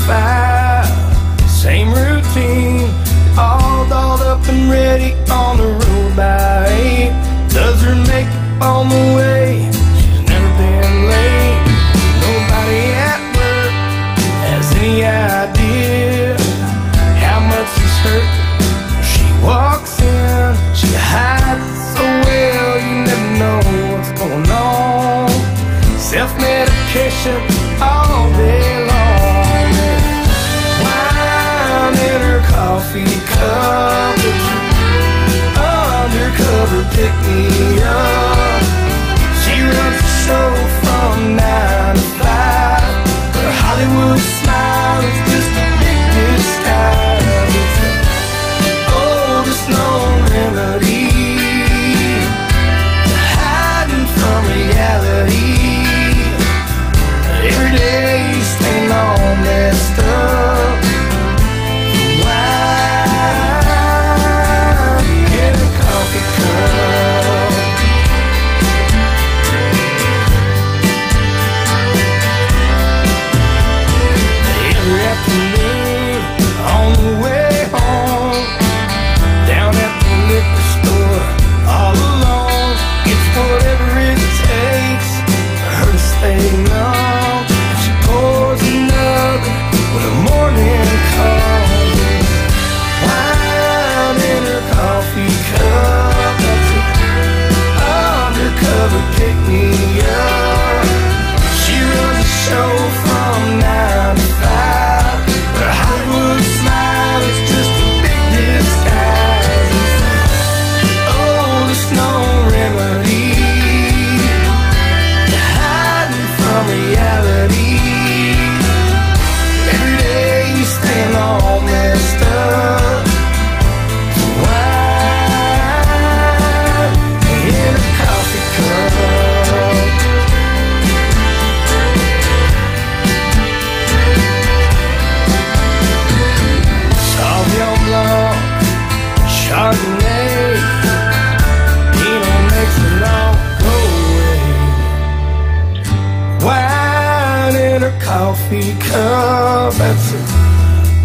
9 to 5, same routine, all dolled up and ready on the road by 8. Does her makeup on the way, she's never been late. Nobody at work has any idea how much this hurt. She walks in, she hides so well, you never know what's going on. Self-medication all day long. Coffee coverage, undercover pick me up. She runs the show from 9 to 5. Her Hollywood smile is just a big disguise. Oh, there's no remedy to hiding from reality. Every day staying all messed up.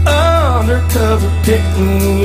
Undercover pick me